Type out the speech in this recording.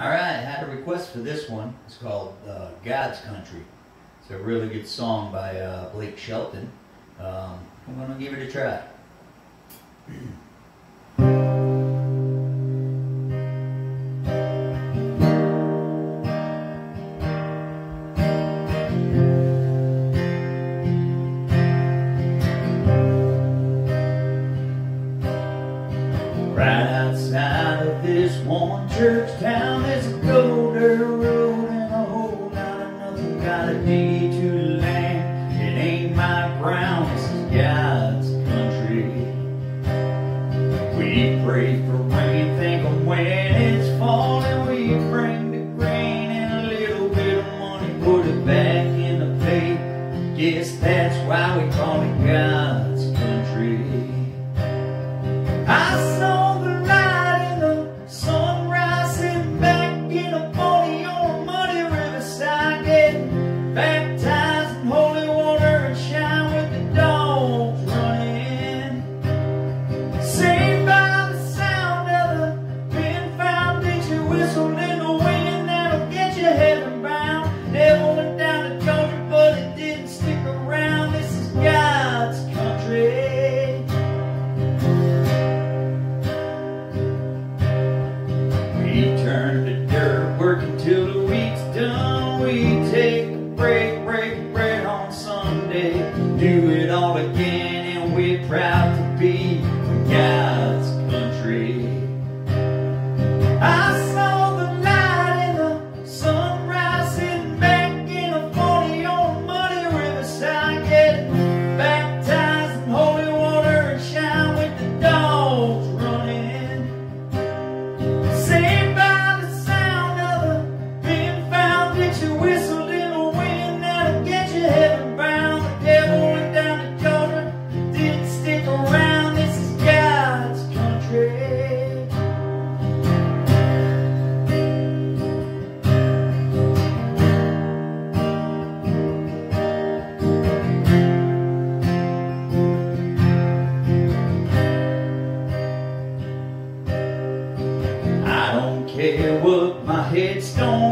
Alright, I had a request for this one. It's called God's Country. It's a really good song by Blake Shelton. I'm going to give it a try. Right outside of this one church town, there's a gold dirt road and a whole lot of nothing. Got a deed to the land, it ain't my ground, this is God's country. We pray for rain, think of when it's falling. We bring the grain and a little bit of money, put it back in the plate. Guess that's why we call it God's country. I saw do it all again, and we're proud to be from God's country. I saw the light in the sunrise, sitting back in a 40-year-old muddy riverside, getting baptized in holy water and shine with the dogs running. Saved by the sound of the being found, that you whistled in the wind, that'll get you heaven bound. The devil care what my head's stone.